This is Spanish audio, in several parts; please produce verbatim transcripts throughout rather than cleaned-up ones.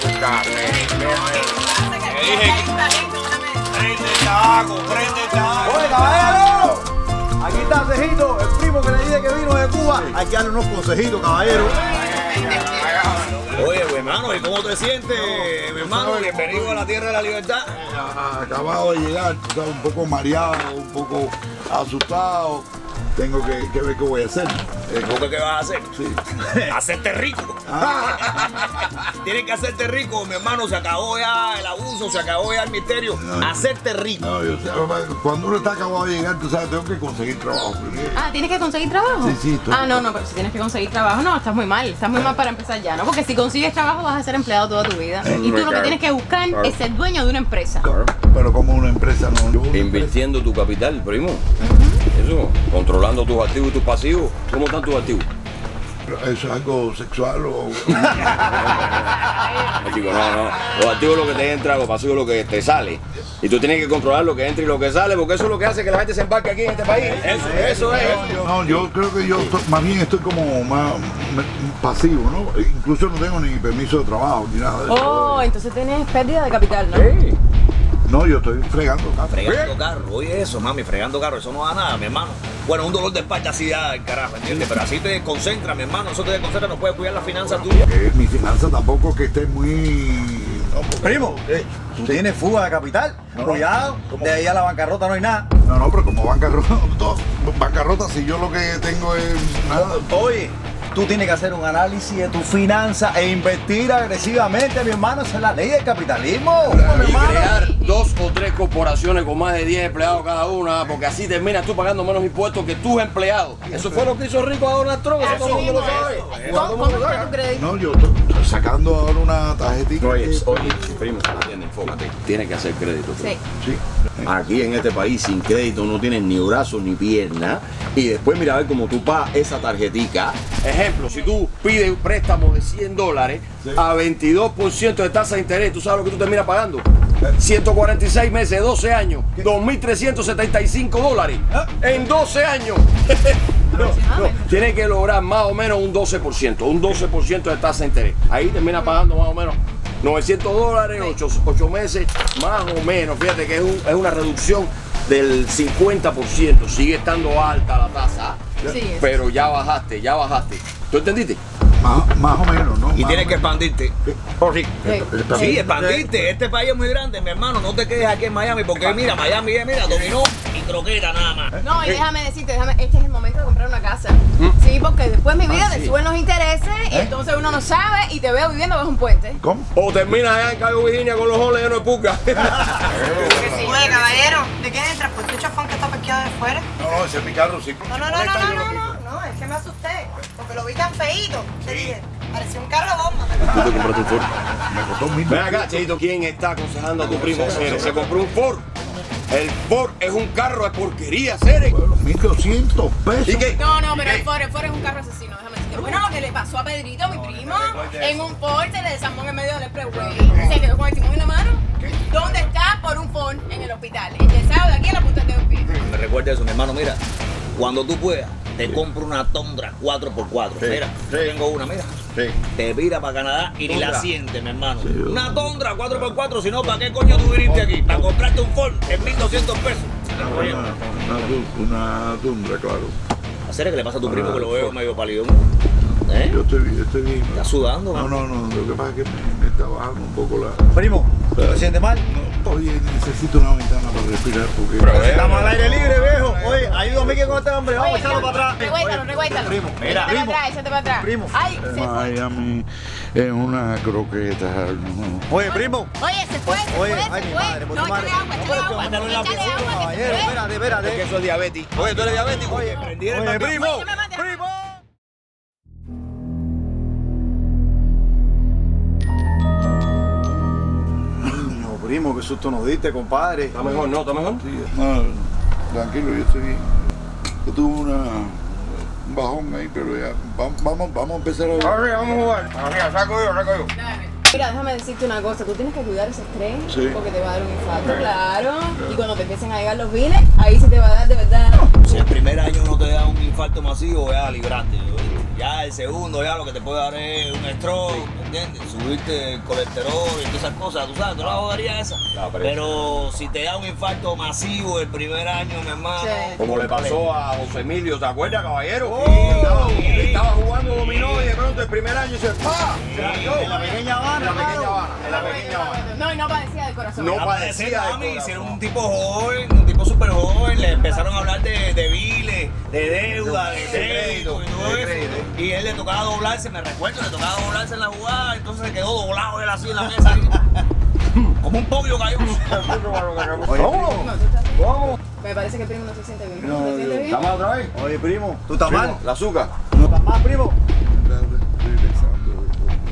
gustarme. Te dije prende el tabaco, prende el tabaco. Oye, caballero, aquí está Cejito, el primo que le dije que vino de Cuba. Hay que darle unos consejitos, caballero. Oye, mi hermano, ¿y cómo te sientes, mi hermano? Bienvenido a la tierra de la libertad. Acabado de llegar, tú sabes, un poco mareado, un poco asustado. Tengo que, que ver qué voy a hacer. ¿Cómo que vas a hacer? Sí. Hacerte rico. Ah. Tienes que hacerte rico, mi hermano. Se acabó ya el abuso, se acabó ya el misterio. No, hacerte rico. No, yo sé, cuando uno está acabado de llegar, tú sabes, tengo que conseguir trabajo primero. Ah, ¿tienes que conseguir trabajo? Sí, sí. Ah, no, no, pero si tienes que conseguir trabajo, no, estás muy mal. Estás muy mal para empezar ya, ¿no? Porque si consigues trabajo vas a ser empleado toda tu vida. Sí, y tú lo que tienes que buscar claro. es ser dueño de una empresa. Claro. Pero como una empresa no... Una Invirtiendo empresa. tu capital, primo. Uh-huh. Eso, controlando tus activos y tus pasivos. ¿Cómo están tus activos? ¿Eso es algo sexual o...? Digo, no, no. Los activos es lo que te entra, los pasivos es lo que te sale. Y tú tienes que controlar lo que entra y lo que sale, porque eso es lo que hace que la gente se embarque aquí en este país. Eso, eso es. No, yo creo que yo estoy, más bien estoy como más pasivo, ¿no? Incluso no tengo ni permiso de trabajo ni nada. De oh, eso. Entonces tienes pérdida de capital, ¿no? Sí. No, yo estoy fregando carro. Fregando carro, oye eso, mami, fregando carro, eso no da nada, mi hermano. Bueno, un dolor de espalda así da el carajo, ¿entiendes? Pero así te concentra, mi hermano, eso te desconcentra, no puedes cuidar las finanzas tuyas. Mi finanza tampoco que esté muy... Primo, tú tienes fuga de capital, cuidado, de ahí a la bancarrota no hay nada. No, no, pero como bancarrota, bancarrota si yo lo que tengo es nada. Oye. Tú tienes que hacer un análisis de tu finanza e invertir agresivamente, mi hermano. Esa es la ley del capitalismo. Claro, y crear dos o tres corporaciones con más de diez empleados cada una, porque así terminas tú pagando menos impuestos que tus empleados. Eso fue lo que hizo rico a Donald Trump. Eso todo el mundo lo sabe. ¿Cómo tú crees? No, yo estoy sacando ahora una tarjetita. Oye, oye, primo, enfócate. Tienes que hacer crédito. Sí. Sí. Aquí en este país sin crédito no tienes ni brazos ni piernas. Y después mira a ver cómo tú pagas esa tarjetica. Ejemplo, si tú pides un préstamo de cien dólares sí. a veintidós por ciento de tasa de interés, ¿tú sabes lo que tú terminas pagando? ciento cuarenta y seis meses, doce años, dos mil trescientos setenta y cinco dólares ¿Ah? En doce años. No, no, tienes que lograr más o menos un doce por ciento, un doce por ciento de tasa de interés. Ahí terminas pagando más o menos novecientos dólares, ocho meses, más o menos. Fíjate que es, un, es una reducción del cincuenta por ciento. Sigue estando alta la tasa, sí, pero ya bajaste, ya bajaste. ¿Tú entendiste? Más, más o menos, ¿no? Y tienes que expandirte. Oh, sí. Sí. sí, expandirte. Este país es muy grande, mi hermano. No te quedes aquí en Miami, porque mira, Miami es, mira, dominó y croqueta nada más. No, y déjame decirte, déjame, este es el momento de comprar una casa. ¿Mm? Sí, porque después mi vida ah, sí. te suben los intereses y ¿Eh? entonces uno no sabe y te veo viviendo bajo un puente. ¿Cómo? O terminas allá en Cayo Virginia con los oles llenos de puca. Oye, caballero, ¿de qué es el transporte chafón que está parqueado de fuera? No, no, ese es mi carro, sí. No, no, no, no, no, no, no, no, no, es que me asusté, porque lo vi tan feíto. Te dije, parecía un carro bomba. ¿Tú te compraste un Ford? Me costó mil. Ven acá, Cheito, ¿quién está aconsejando a tu primo? Se compró un Ford. El Ford es un carro de porquería, Ceres. mil doscientos pesos. ¿Y qué? No, no, pero el Ford, el Ford es un carro asesino, déjame decirte. Bueno, lo que le pasó a Pedrito, mi primo, en un Ford se le desarmó en el medio del freeway. Se quedó con el timón en la mano. ¿Dónde está? Por un Ford en el hospital. Enyesado de aquí a la punta de un pie. Me recuerda eso, mi hermano, mira. Cuando tú puedas, te sí. compro una Tundra cuatro por cuatro. Sí. Mira, sí. tengo una, mira. Sí. Te pira para Canadá y ni la sientes, mi hermano. Sí, una Tundra cuatro por cuatro, si no, ¿para qué coño tú viniste aquí? Para comprarte un Ford en mil doscientos pesos. Una, una, una Tundra, claro. ¿Hacer que le pasa a tu una, primo que lo veo Ford. medio palidón? ¿Eh? Yo estoy bien, estoy bien. ¿Estás sudando? No, no, no, lo que pasa es que me, me está bajando un poco la... Primo, ¿te ¿te sientes mal? No, oye, necesito una ventana para respirar porque... Pero estamos al aire libre, viejo. Oye, ayúdame que con este hombre, vamos a echarlo para atrás. Recuérdalo, recuérdalo. Primo, mira, primo. Échate para atrás, échate para atrás. Primo. Ay, se fue. Miami es una croqueta. No. Oye, primo. Oye, se fue, se fue, oye, se fue. Ay, mi madre, por tu madre. No, échale agua, échale agua. Échale agua, que se fue. Espérate, espérate. Es que eso es diabetes. Oye, tú eres diabético. Oye, oye, primo, primo. Primo, qué susto nos diste, compadre. ¿Está mejor, no? ¿Está mejor? Sí, no, tranquilo, yo estoy bien. Yo tuve una, un bajón ahí, pero ya vamos, vamos, vamos a empezar a jugar. Vamos a jugar. Arriba, saco yo, saco yo. Mira, déjame decirte una cosa, tú tienes que cuidar ese estrés sí. porque te va a dar un infarto, okay. claro. claro. Y cuando te empiecen a llegar los biles, ahí sí te va a dar de verdad. Si el primer año no te da un infarto masivo, ya libraste. Ya el segundo, ya lo que te puede dar es un stroke, ¿entiendes? Subirte el colesterol y todas esas cosas, tú sabes, tú la joderías esa. La Pero si te da un infarto masivo el primer año, mi hermano. Sí. Como le pasó a José Emilio, ¿te acuerdas, caballero? Oh, estaba, sí. estaba jugando dominó y de pronto el primer año se ¡pah! Sí. Se cayó. En la pequeña Habana. En la pequeña Habana. En la pequeña Habana. No, y no padecía del corazón. No, no padecía del corazón. Mami, hicieron un tipo joven, un tipo súper joven, le empezaron a hablar de, de biles, de deuda, de crédito y todo eso. Y él le tocaba doblarse, me recuerdo, le tocaba doblarse en la jugada, entonces se quedó doblado él así en la mesa. Como un pollo cayó. ¿Cómo? ¿Cómo? Me parece que el primo no se siente bien. No, ¿está mal otra vez? Oye, primo, ¿tú estás mal? ¿La azúcar? ¿No estás mal, primo?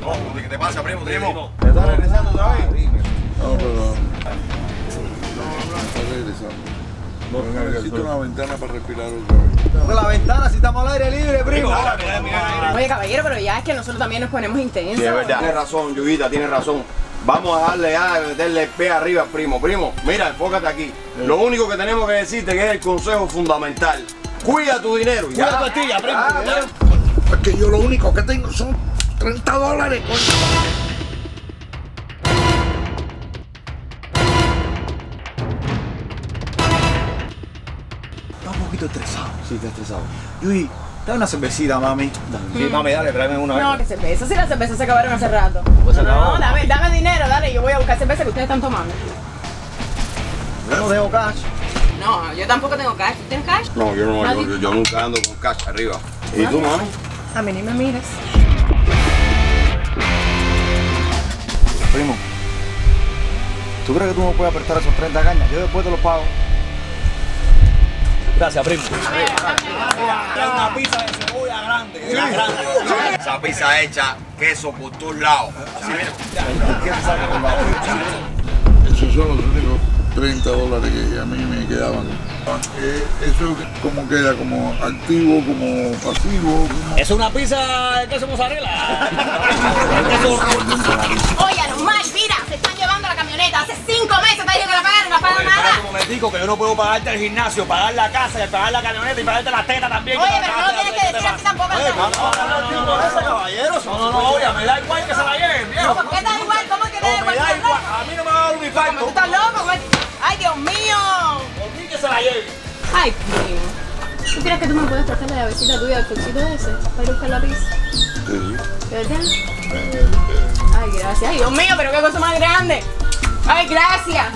No, ¿qué te pasa, primo? Primo, ¿te estás regresando otra vez? No, pero no. Estás regresando. Necesito una ventana para respirar otra vez. Con la ventana, si estamos al aire libre, primo. Oye, caballero, pero ya es que nosotros también nos ponemos intensos. Sí, es verdad. Tienes razón, Yuyita, tienes razón. Vamos a darle a meterle el pie arriba, primo. Primo, mira, enfócate aquí. Lo único que tenemos que decirte que es el consejo fundamental. Cuida tu dinero. Cuida tu astilla, primo. Porque yo lo único que tengo son treinta dólares. Estresado. Sí, está estresado. Uy, dame una cervecita, mami. Dale. Sí, mami, dale, tráeme una. No, que cerveza. Si las cervezas se acabaron hace rato. Pues no, no, dame, dame dinero, dale. Yo voy a buscar cerveza que ustedes están tomando. Yo no tengo cash. No, yo tampoco tengo cash. ¿Tú tienes cash? No, yo no, yo, yo, yo nunca ando con cash arriba. ¿Y tú, mami? A mí ni me mires. Primo, ¿tú crees que tú me puedes prestar esos treinta cañas? Yo después te los pago. Gracias, primo. Era una pizza de cebolla grande. Era grande. Esa pizza hecha, queso por todos lados. Esos son los únicos treinta dólares que a mí me quedaban. Eso como queda, como activo, como pasivo. Es una pizza de queso mozzarella. Oye, normal, mira, se están llevando la camioneta. Hace cinco meses te digo que la pagaron, no pagan nada. Que yo no puedo pagarte el gimnasio, pagar la casa, y pagar la camioneta y pagarte las tetas también. Oye, pero no tienes que decir así tampoco. No, no, no, ese caballero. No, no, no, oye, me da igual que se la lleven, viejo. ¿Por qué te da igual? ¿Cómo que te da igual? A mí no me va a dar un infarto. ¿Tú estás loco? Ay, Dios mío. Por mí que se la lleven. Ay, primo. ¿Tú crees que tú me puedes tratar la llavecita tuya al cochito ese para ir a buscar la pizza? Sí. ¿Verdad? Ay, gracias. Ay, Dios mío, pero qué cosa más grande. Ay, gracias.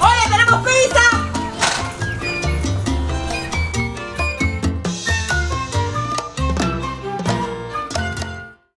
¡Oye, tenemos pizza!